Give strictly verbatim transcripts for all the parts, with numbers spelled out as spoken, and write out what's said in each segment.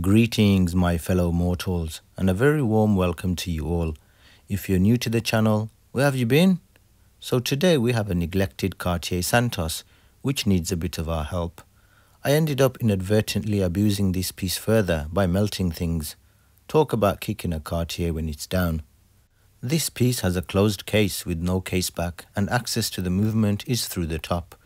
Greetings, my fellow mortals, and a very warm welcome to you all. If you're new to the channel, where have you been? So today we have a neglected Cartier Santos, which needs a bit of our help. I ended up inadvertently abusing this piece further by melting things. Talk about kicking a Cartier when it's down. This piece has a closed case with no case back, and access to the movement is through the top.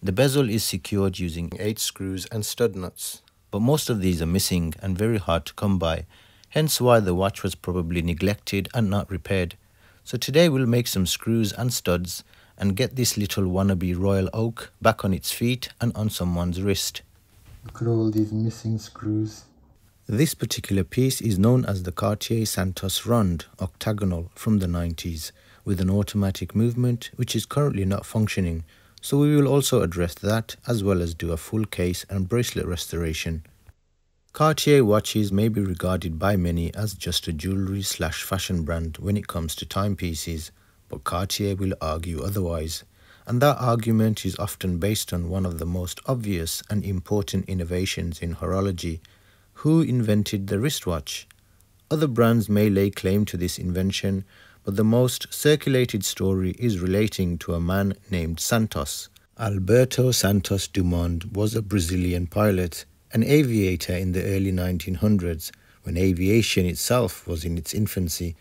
The bezel is secured using eight screws and stud nuts, but most of these are missing and very hard to come by, hence why the watch was probably neglected and not repaired. So today we'll make some screws and studs and get this little wannabe royal oak back on its feet and on someone's wrist. Look at all these missing screws. This particular piece is known as the Cartier Santos Ronde Octagonal from the nineties, with an automatic movement which is currently not functioning. So we will also address that, as well as do a full case and bracelet restoration. Cartier watches may be regarded by many as just a jewellery slash fashion brand when it comes to timepieces, but Cartier will argue otherwise, and that argument is often based on one of the most obvious and important innovations in horology: who invented the wristwatch? Other brands may lay claim to this invention, but the most circulated story is relating to a man named Santos. Alberto Santos Dumont was a Brazilian pilot, an aviator in the early nineteen hundreds, when aviation itself was in its infancy.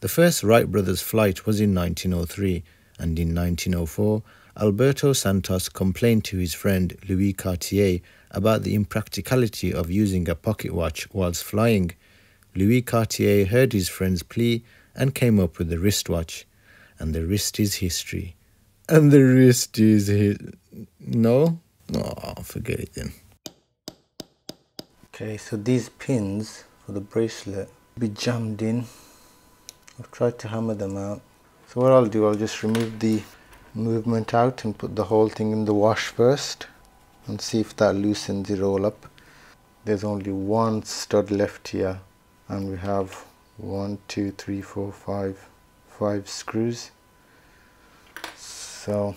The first Wright brothers flight was in nineteen oh three, and in nineteen oh four, Alberto Santos complained to his friend Louis Cartier about the impracticality of using a pocket watch whilst flying. Louis Cartier heard his friend's plea and came up with the wristwatch. And the wrist is history. And the wrist is his... No? Oh, forget it then. Okay, so these pins for the bracelet be jammed in. I've tried to hammer them out. So what I'll do, I'll just remove the movement out and put the whole thing in the wash first and see if that loosens it all up. There's only one stud left here, and we have one, two, three, four, five, five screws. So,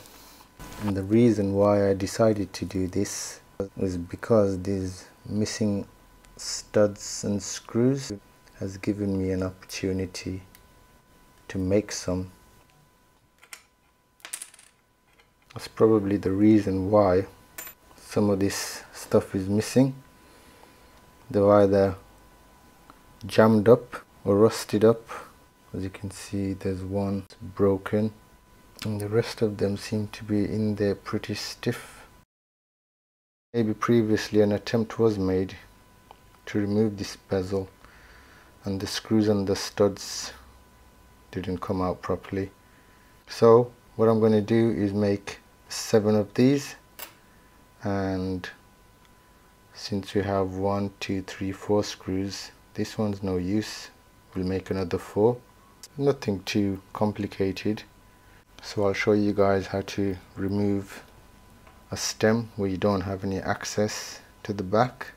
and the reason why I decided to do this was because these missing studs and screws has given me an opportunity to make some. That's probably the reason why some of this stuff is missing. They're either jammed up or rusted up. As you can see, there's one broken, and the rest of them seem to be in there pretty stiff. Maybe previously an attempt was made to remove this bezel, and the screws and the studs didn't come out properly. So what I'm going to do is make seven of these, and since we have one, two, three, four screws, this one's no use. We'll make another four. Nothing too complicated. So I'll show you guys how to remove a stem where you don't have any access to the back.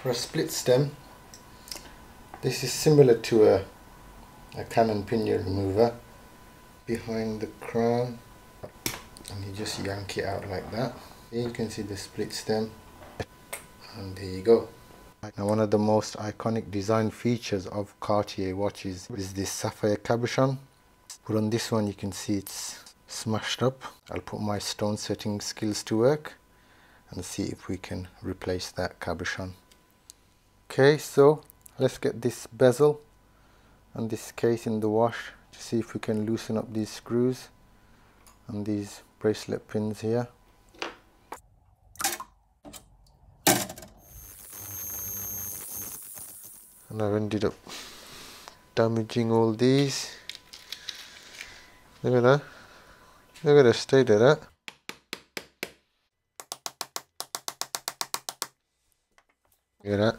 For a split stem, this is similar to a, a cannon pinion remover. Behind the crown, and you just yank it out like that. Here you can see the split stem, and there you go. Now, one of the most iconic design features of Cartier watches is this sapphire cabochon, but on this one you can see it's smashed up. I'll put my stone setting skills to work and see if we can replace that cabochon. Okay, so let's get this bezel and this case in the wash to see if we can loosen up these screws and these bracelet pins here. And I've ended up damaging all these. Look at that. Look at the state of that. Look at that.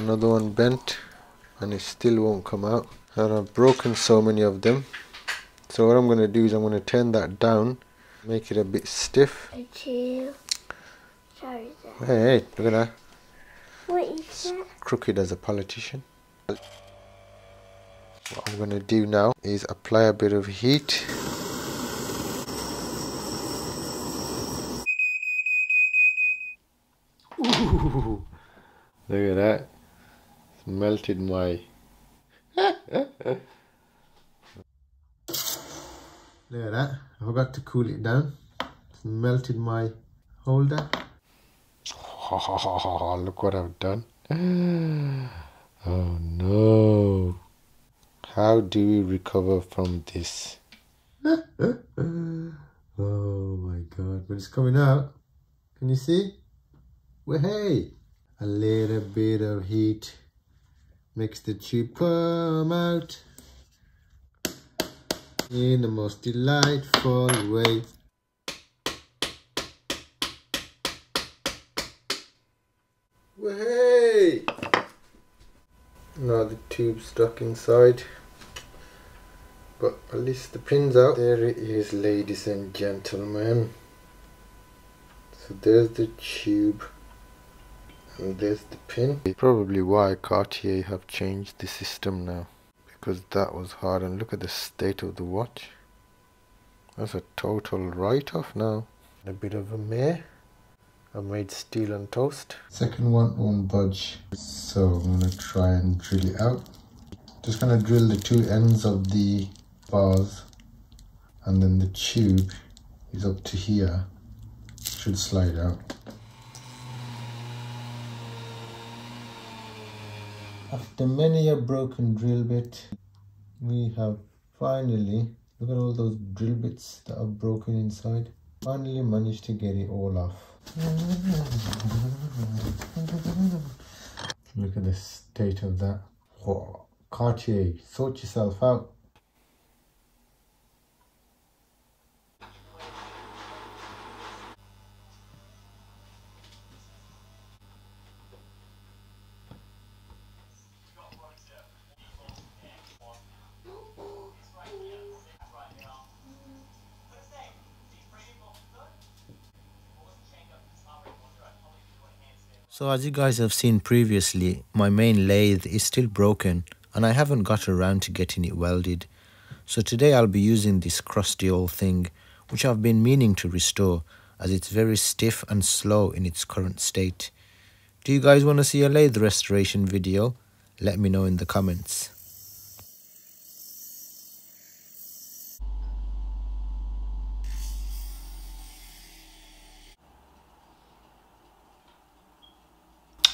Another one bent, and it still won't come out. And I've broken so many of them. So what I'm going to do is I'm going to turn that down, make it a bit stiff. Sorry, sorry. Hey, hey, look at that. What is that? Crooked as a politician. What I'm going to do now is apply a bit of heat. Ooh, Look at that. It's melted my... Look at that. I forgot to cool it down. It's melted my holder. Look what I've done. Oh no. How do we recover from this? Oh my god. But it's coming out. Can you see? Well, hey. A little bit of heat makes the tube come out in the most delightful way. Well, hey! Now the tube's stuck inside, but at least the pin's out. There it is, ladies and gentlemen. So there's the tube. And there's the pin. Probably why Cartier have changed the system now, because that was hard. And look at the state of the watch. That's a total write-off now. A bit of a mare. I made steel and toast. Second one won't budge, so I'm gonna try and drill it out. Just gonna drill the two ends of the bars, and then the tube is up to here. Should slide out. After many a broken drill bit, we have finally, look at all those drill bits that are broken inside, finally managed to get it all off. Look at the state of that. Whoa. Cartier, sort yourself out. So as you guys have seen previously, my main lathe is still broken and I haven't got around to getting it welded. So today I'll be using this crusty old thing, which I've been meaning to restore as it's very stiff and slow in its current state. Do you guys want to see a lathe restoration video? Let me know in the comments.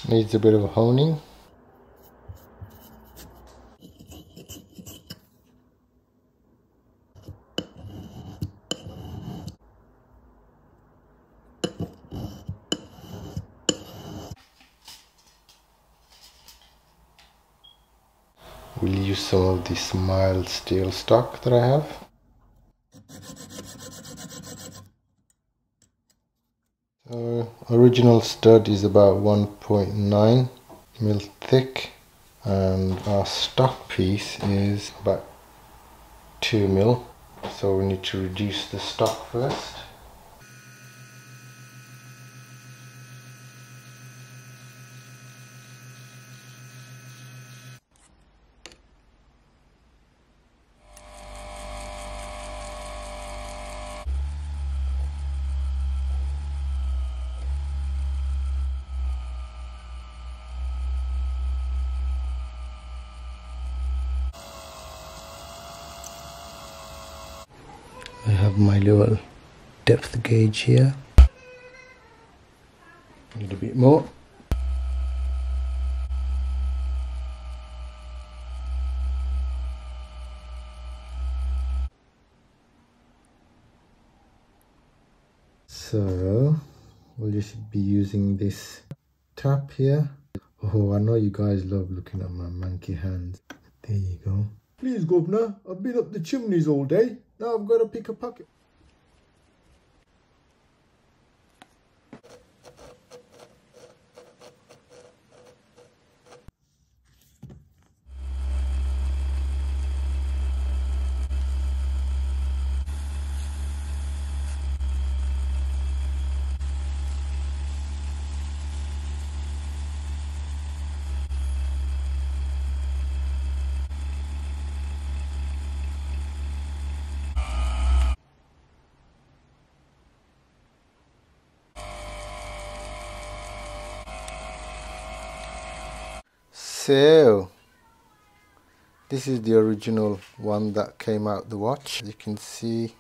Needs a bit of honing. We'll use some of this mild steel stock that I have. Uh, original stud is about one point nine mil thick and our stock piece is about two mil, so we need to reduce the stock first. I have my little depth gauge here. A little bit more. So we'll just be using this tap here. Oh, I know you guys love looking at my monkey hands. There you go. Please, Governor, I've been up the chimneys all day. Now I've got to pick a pocket. So this is the original one that came out the watch. As you can see,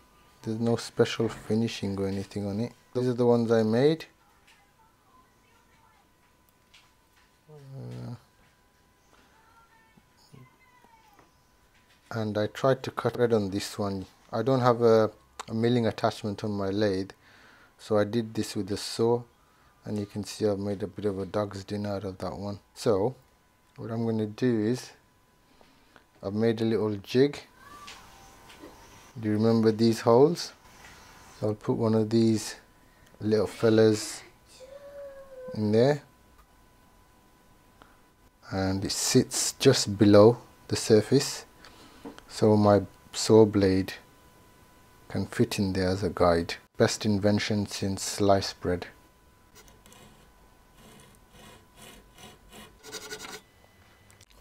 there's no special finishing or anything on it. These are the ones I made. Uh, and I tried to cut thread on this one. I don't have a, a milling attachment on my lathe, so I did this with a saw, and you can see I've made a bit of a dog's dinner out of that one. So what I'm going to do is, I've made a little jig. Do you remember these holes? So I'll put one of these little fellas in there, and it sits just below the surface, so my saw blade can fit in there as a guide. Best invention since sliced bread.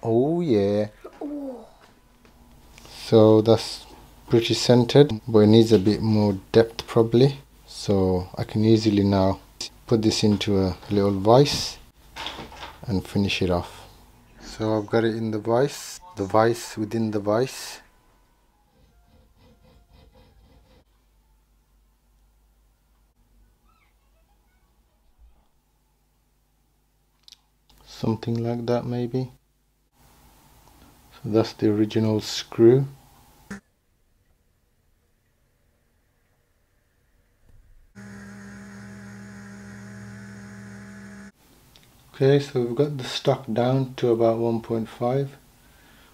Oh yeah. So that's pretty centered, but it needs a bit more depth probably. So I can easily now put this into a little vise and finish it off. So I've got it in the vise, the vise within the vise. Something like that maybe. So that's the original screw. Okay, so we've got the stock down to about one point five,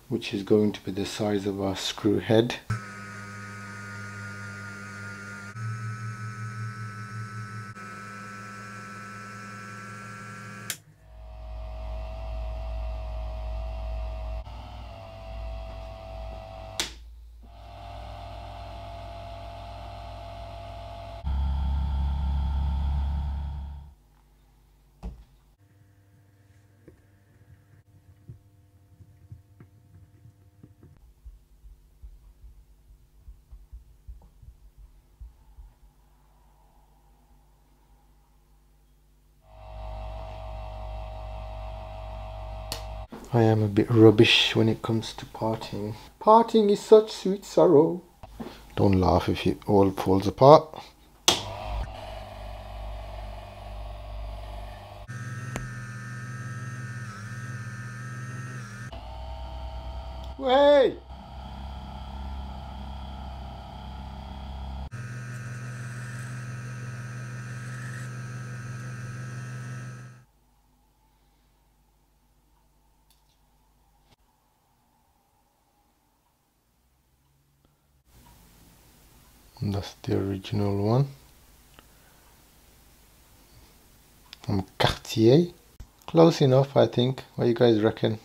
which is going to be the size of our screw head. I am a bit rubbish when it comes to parting. Parting is such sweet sorrow. Don't laugh if it all falls apart. Hey! And that's the original one from Cartier. Close enough, I think. What do you guys reckon?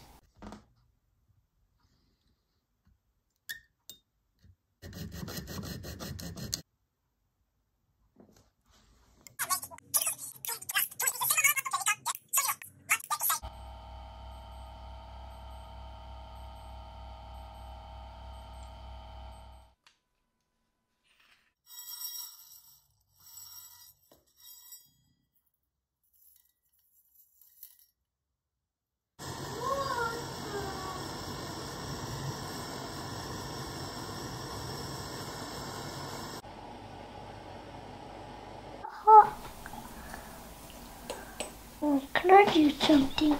Can I do something?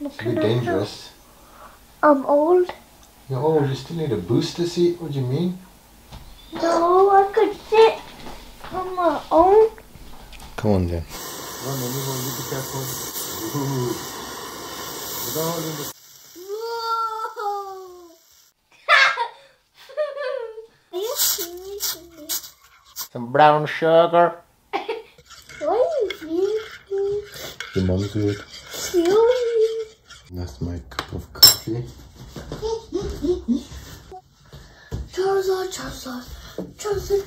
It's a bit dangerous. I'm old. You're old? You still need a booster seat? What do you mean? No, I could sit on my own. Come on then. Run, everyone, you be careful. Without holding the... Whoa! Some brown sugar. The mum good. That's my cup of coffee. Chosen, chosen, chosen.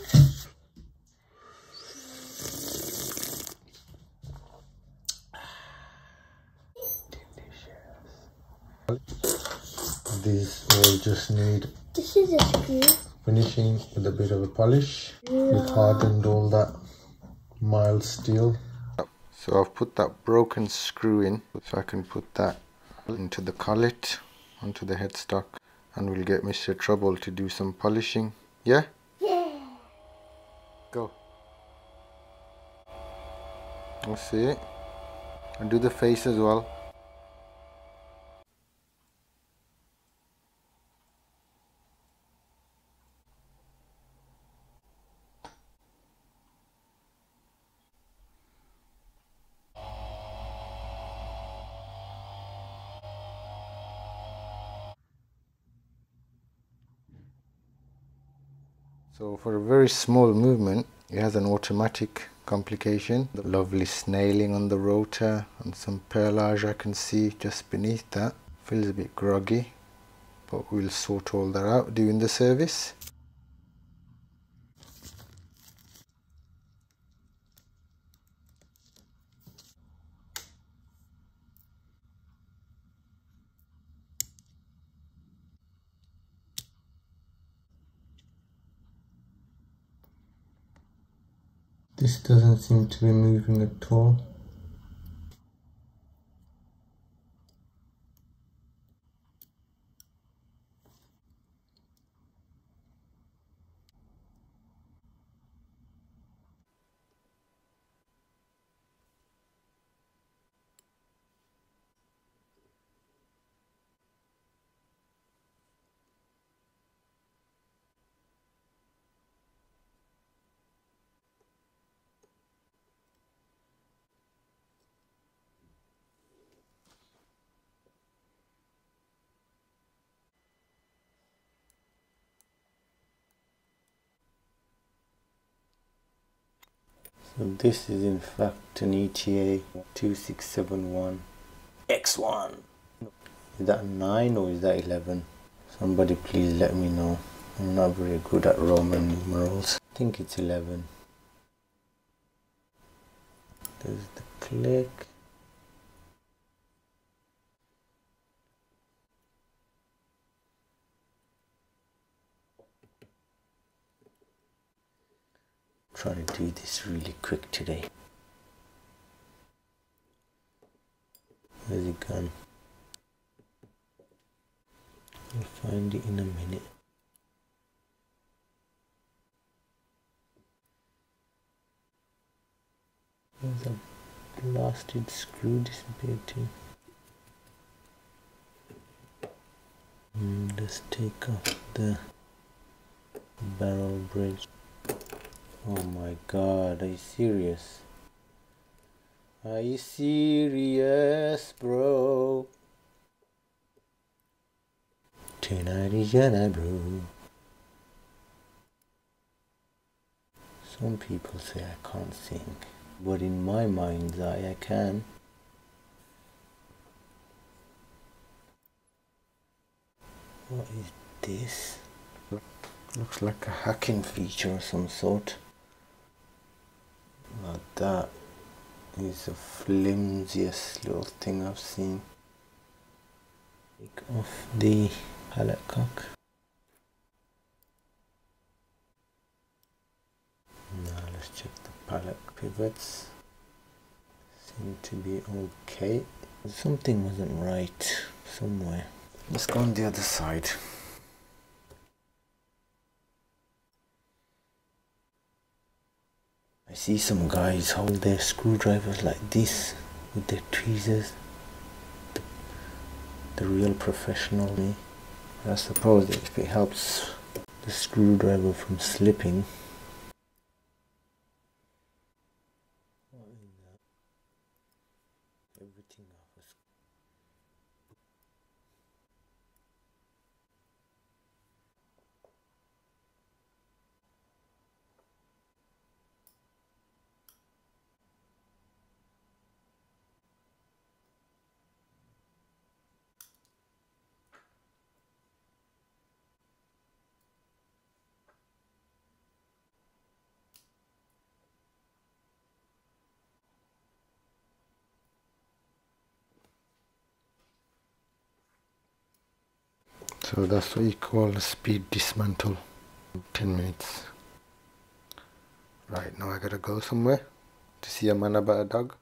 Delicious. These will just need this is a screw. Finishing with a bit of a polish. Yeah. We've hardened all that mild steel. So I've put that broken screw in, so I can put that into the collet, onto the headstock, and we'll get Mister Trouble to do some polishing. Yeah? Yeah. Go. Let's see it. And do the face as well. So for a very small movement, it has an automatic complication. The lovely snailing on the rotor and some perlage I can see just beneath that. Feels a bit groggy, but we'll sort all that out during the service. This doesn't seem to be moving at all. So this is in fact an E T A two six seven one X one. Is that nine or is that eleven? Somebody please let me know. I'm not very good at Roman numerals. I think it's eleven. There's the click. Try to do this really quick today. Where's it gone? I'll find it in a minute. Where's a blasted screw disappeared to? Mm, let's take off the barrel bridge. Oh my god, are you serious? Are you serious, bro? Tonight is your night, bro. Some people say I can't sing, but in my mind's eye I can. What is this? Looks like a hacking feature of some sort. Now that is the flimsiest little thing I've seen. Take off the pallet cock. Now let's check the pallet pivots. Seem to be okay. Something wasn't right somewhere. Let's go on the other side. I see some guys hold their screwdrivers like this with their tweezers. The, the real professional me. I suppose if it helps the screwdriver from slipping. So that's what you call a speed dismantle. ten minutes. Right, now I gotta go somewhere to see a man about a dog.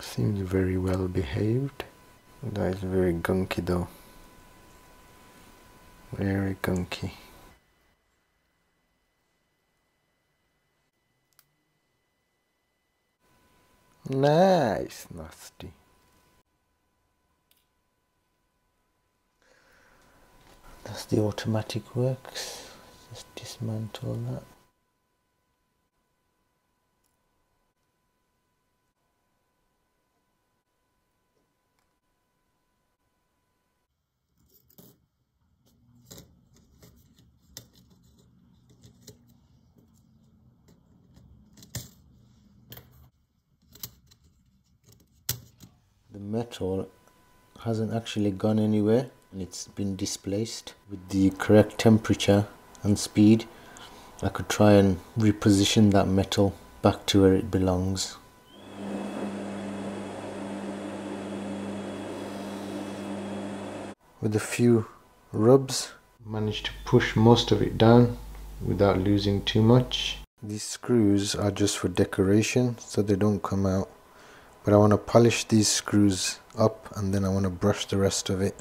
Seems very well behaved. That is very gunky though. Very gunky. Nice, nasty. That's the automatic works. Just dismantle that. The metal hasn't actually gone anywhere, and it's been displaced. With the correct temperature and speed, I could try and reposition that metal back to where it belongs. With a few rubs, I managed to push most of it down without losing too much. These screws are just for decoration, so they don't come out. But I want to polish these screws up and then I want to brush the rest of it.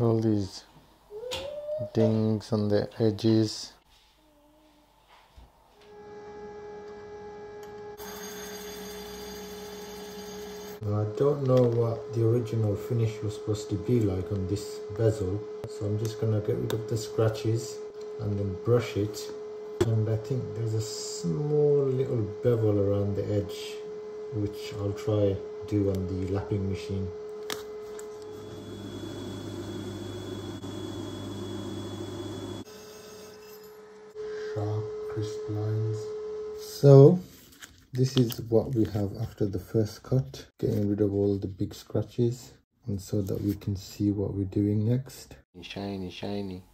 All these dings on the edges. Now I don't know what the original finish was supposed to be like on this bezel, so I'm just gonna get rid of the scratches and then brush it. And I think there's a small little bevel around the edge which I'll try do on the lapping machine. Crisp lines. So this is what we have after the first cut, getting rid of all the big scratches, and so that we can see what we're doing next. Shiny, shiny.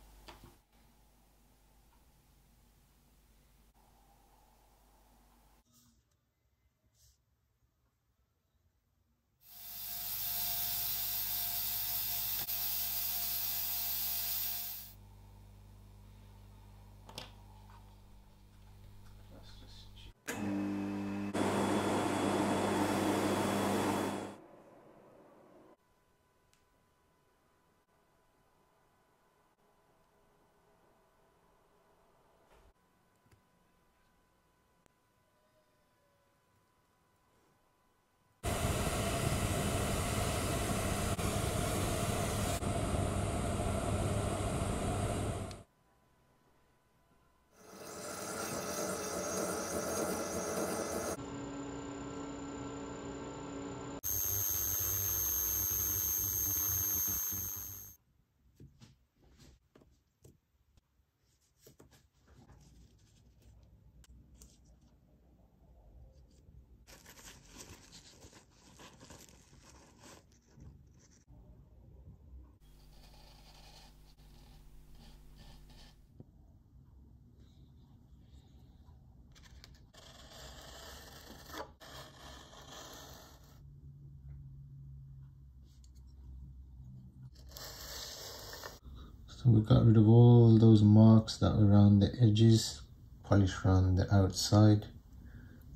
So we got rid of all those marks that were around the edges, polished around the outside,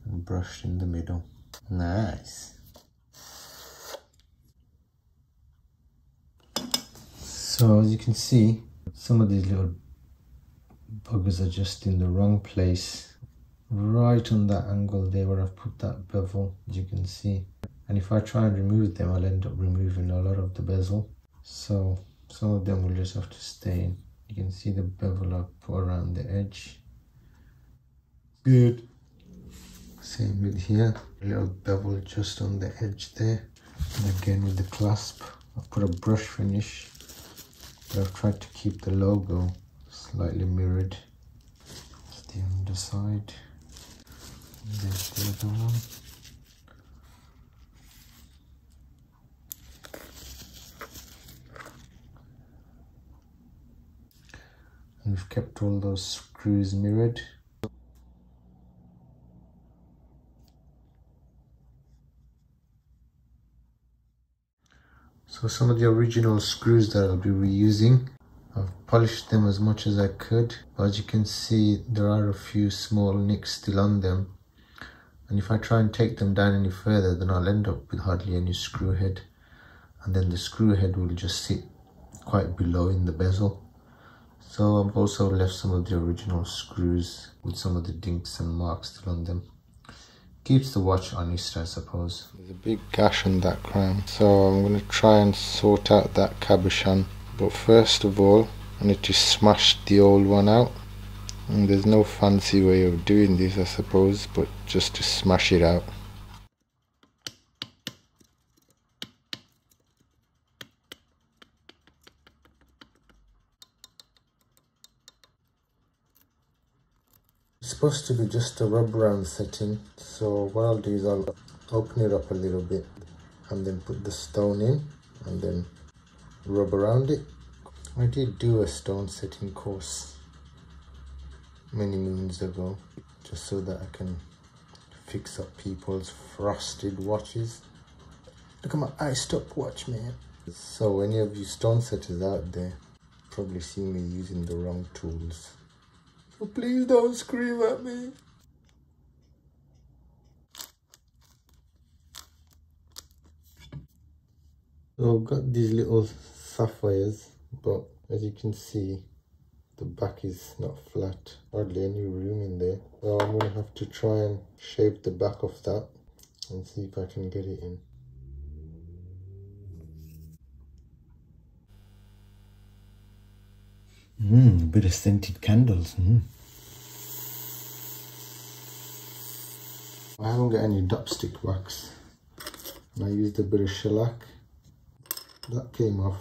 and brushed in the middle. Nice. So as you can see, some of these little buggers are just in the wrong place. Right on that angle there where I've put that bevel, as you can see. And if I try and remove them, I'll end up removing a lot of the bezel. So some of them will just have to stay in. You can see the bevel up around the edge. Good. Same with here. A little bevel just on the edge there. and again with the clasp. I've put a brush finish, but I've tried to keep the logo slightly mirrored. That's the underside. There's the other one. And we've kept all those screws mirrored. So some of the original screws that I'll be reusing, I've polished them as much as I could, but as you can see there are a few small nicks still on them, and if I try and take them down any further then I'll end up with hardly any screw head, and then the screw head will just sit quite below in the bezel. So I've also left some of the original screws with some of the dinks and marks still on them. Keeps the watch honest, I suppose. There's a big gash on that crown, so I'm going to try and sort out that cabochon. But first of all, I need to smash the old one out. And there's no fancy way of doing this, I suppose, but just to smash it out. It's supposed to be just a rub round setting, so what I'll do is I'll open it up a little bit and then put the stone in and then rub around it. I did do a stone setting course many moons ago just so that I can fix up people's frosted watches. Look at my iced up watch, man. So any of you stone setters out there probably see me using the wrong tools. So please don't scream at me. So I've got these little sapphires, but as you can see, the back is not flat. Hardly any room in there. So I'm going to have to try and shape the back of that and see if I can get it in. Mmm, a bit of scented candles. Mm. I haven't got any dopstick wax. I used a bit of shellac. That came off.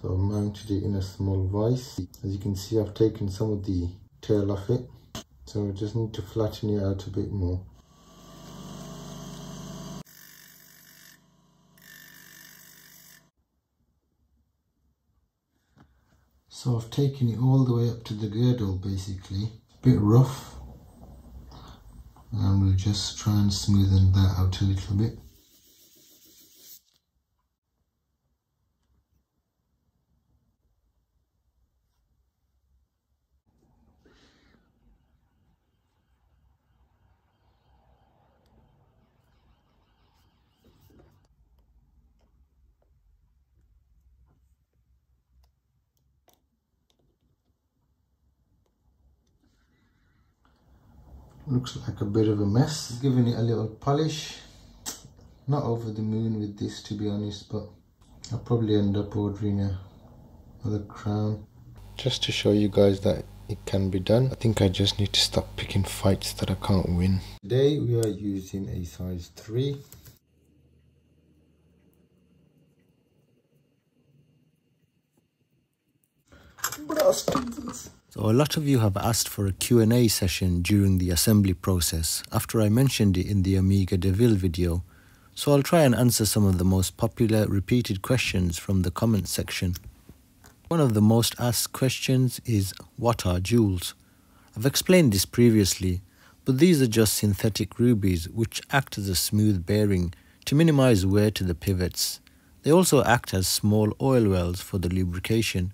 So I mounted it in a small vise. As you can see, I've taken some of the tail off it. So I just need to flatten it out a bit more. So I've taken it all the way up to the girdle basically. A bit rough. And we'll just try and smoothen that out a little bit. Looks like a bit of a mess. Giving it a little polish. Not over the moon with this, to be honest, but I'll probably end up ordering a, another crown. Just to show you guys that it can be done, I think I just need to stop picking fights that I can't win. Today we are using a size three. So a lot of you have asked for a Q and A session during the assembly process after I mentioned it in the Amiga Deville video, so I'll try and answer some of the most popular repeated questions from the comment section. One of the most asked questions is, what are jewels? I've explained this previously, but these are just synthetic rubies which act as a smooth bearing to minimize wear to the pivots. They also act as small oil wells for the lubrication.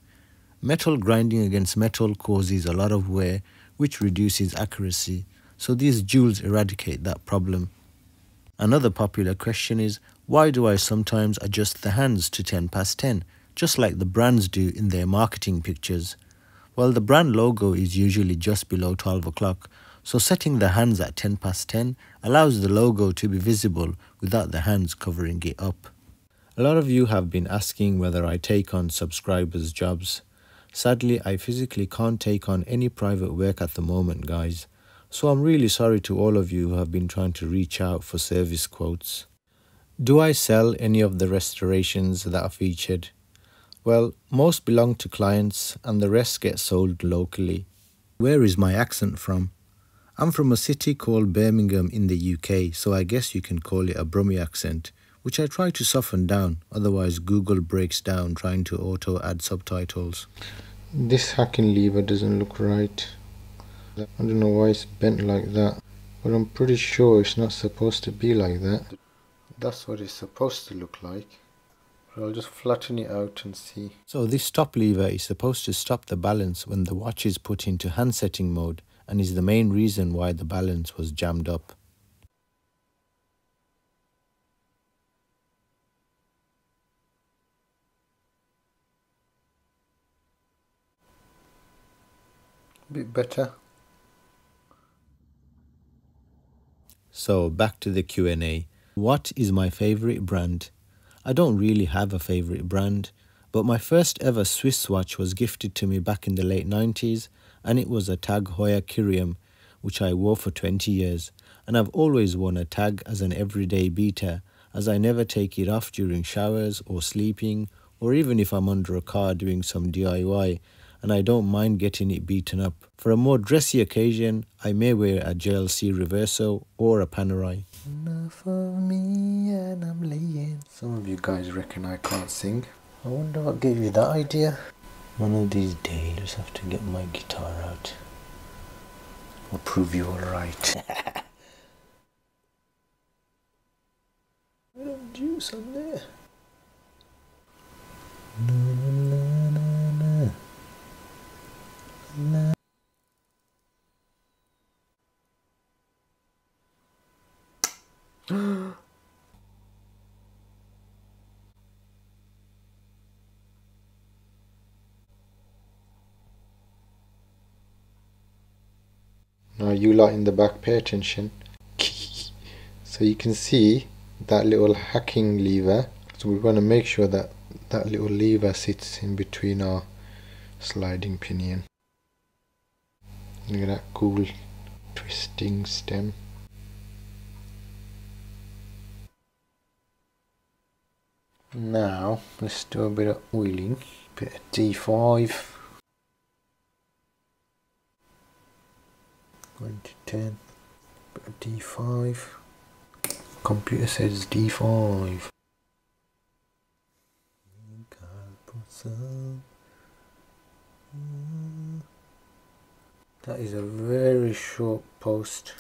Metal grinding against metal causes a lot of wear, which reduces accuracy, so these jewels eradicate that problem. Another popular question is, why do I sometimes adjust the hands to ten past ten, just like the brands do in their marketing pictures? Well, the brand logo is usually just below twelve o'clock, so setting the hands at ten past ten allows the logo to be visible without the hands covering it up. A lot of you have been asking whether I take on subscribers' jobs. Sadly, I physically can't take on any private work at the moment, guys. So I'm really sorry to all of you who have been trying to reach out for service quotes. Do I sell any of the restorations that are featured? Well, most belong to clients and the rest get sold locally. Where is my accent from? I'm from a city called Birmingham in the U K, so I guess you can call it a Brummie accent, which I try to soften down, otherwise Google breaks down trying to auto-add subtitles. This hacking lever doesn't look right. I don't know why it's bent like that, but I'm pretty sure it's not supposed to be like that. That's what it's supposed to look like, but I'll just flatten it out and see. So this stop lever is supposed to stop the balance when the watch is put into hand setting mode, and is the main reason why the balance was jammed up. A bit better. So back to the Q and A. What is my favourite brand? I don't really have a favourite brand, but my first ever Swiss watch was gifted to me back in the late nineties, and it was a Tag Heuer Kyrium, which I wore for twenty years, and I've always worn a tag as an everyday beater, as I never take it off during showers or sleeping, or even if I'm under a car doing some D I Y, and I don't mind getting it beaten up. For a more dressy occasion, I may wear a J L C Reverso or a Panerai. Enough of me and I'm laying. Some of you guys reckon I can't sing. I wonder what gave you that idea. One of these days, I just have to get my guitar out. I'll prove you all right. I don't juice on there. Na, na, na, na. Na. Now you lot in the back, pay attention. So you can see that little hacking lever. So we want to make sure that that little lever sits in between our sliding pinion. Look at that cool twisting stem. Now let's do a bit of oiling. Bit of D five. one to ten, D five, computer says D five. That is a very short post.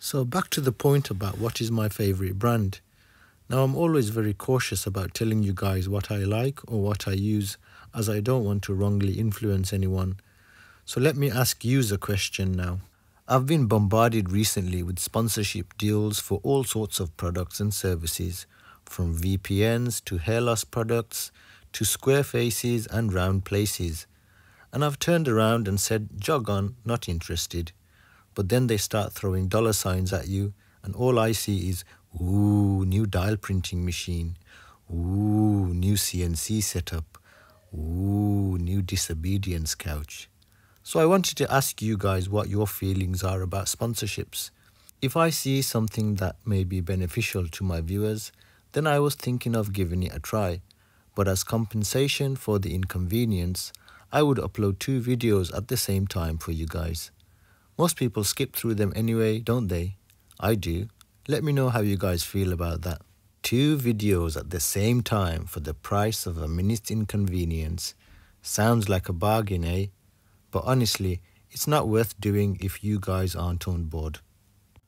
So back to the point about what is my favourite brand. Now I'm always very cautious about telling you guys what I like or what I use, as I don't want to wrongly influence anyone. So let me ask you a question now. I've been bombarded recently with sponsorship deals for all sorts of products and services, from V P Ns to hair loss products to square faces and round places. And I've turned around and said, jog on, not interested. But then they start throwing dollar signs at you, and all I see is, ooh, new dial printing machine, ooh, new C N C setup, ooh, new disobedience couch. So I wanted to ask you guys what your feelings are about sponsorships. If I see something that may be beneficial to my viewers, then I was thinking of giving it a try. But as compensation for the inconvenience, I would upload two videos at the same time for you guys. Most people skip through them anyway, don't they? I do. Let me know how you guys feel about that. Two videos at the same time for the price of a minute's inconvenience. Sounds like a bargain, eh? But honestly, it's not worth doing if you guys aren't on board.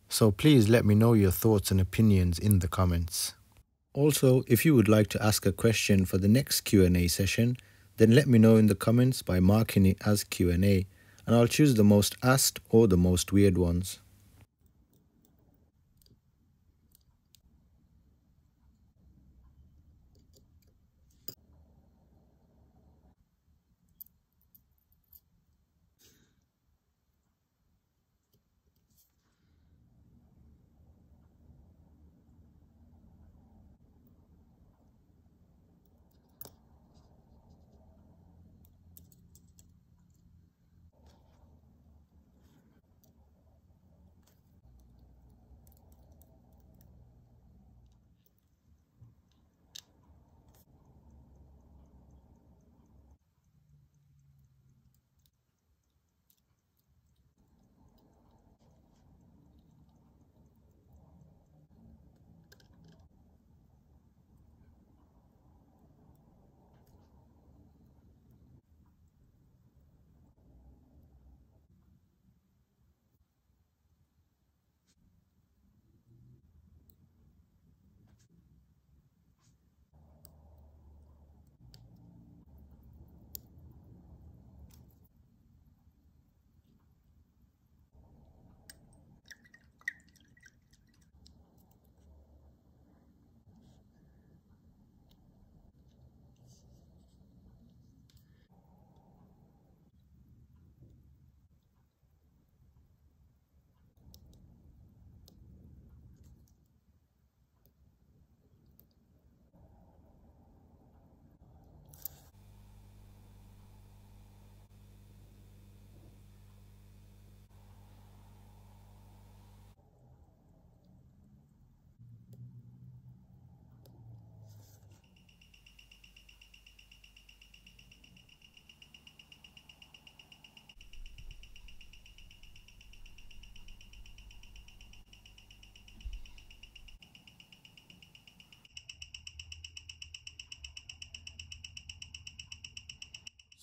So please let me know your thoughts and opinions in the comments. Also, if you would like to ask a question for the next Q and A session, then let me know in the comments by marking it as Q and A, and I'll choose the most asked or the most weird ones.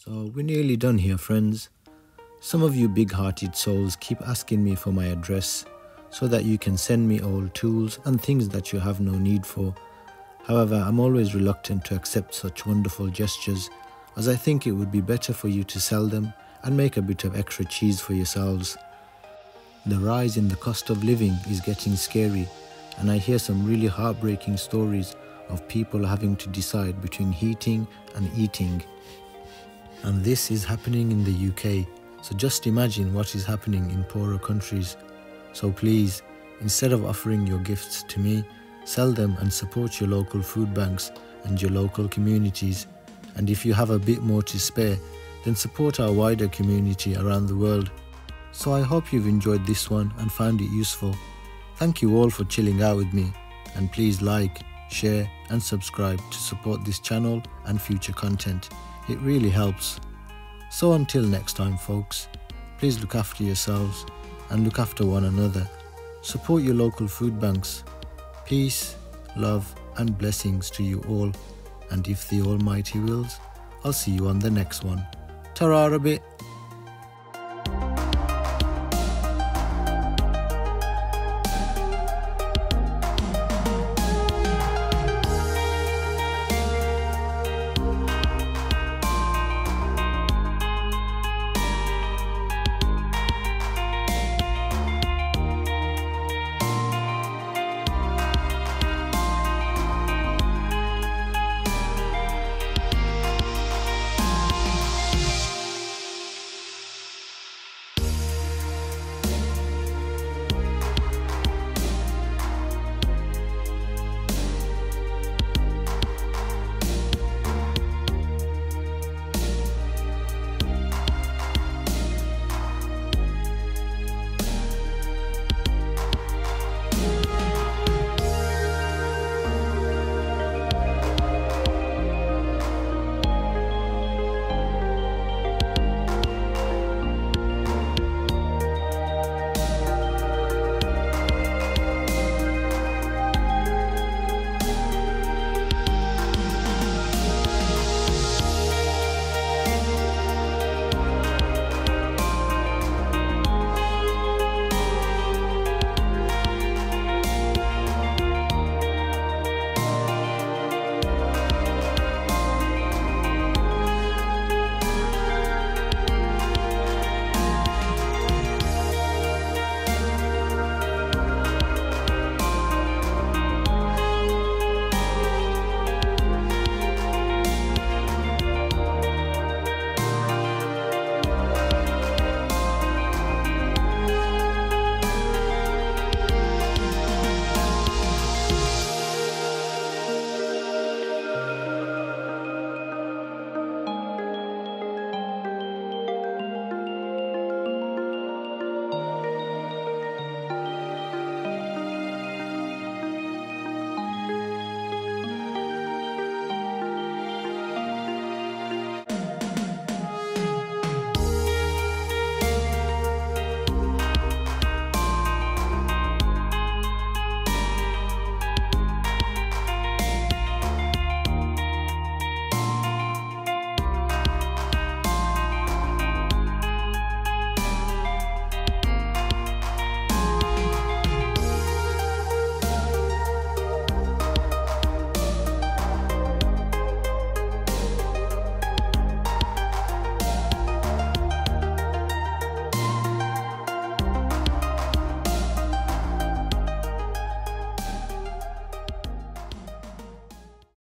So we're nearly done here, friends. Some of you big-hearted souls keep asking me for my address so that you can send me old tools and things that you have no need for. However, I'm always reluctant to accept such wonderful gestures, as I think it would be better for you to sell them and make a bit of extra cheese for yourselves. The rise in the cost of living is getting scary, and I hear some really heartbreaking stories of people having to decide between heating and eating. And this is happening in the U K, so just imagine what is happening in poorer countries. So please, instead of offering your gifts to me, sell them and support your local food banks and your local communities. And if you have a bit more to spare, then support our wider community around the world. So I hope you've enjoyed this one and found it useful. Thank you all for chilling out with me, and please like, share and subscribe to support this channel and future content. It really helps. So until next time, folks, please look after yourselves and look after one another. Support your local food banks. Peace, love and blessings to you all, and if the Almighty wills, I'll see you on the next one. Ta-ra a bit.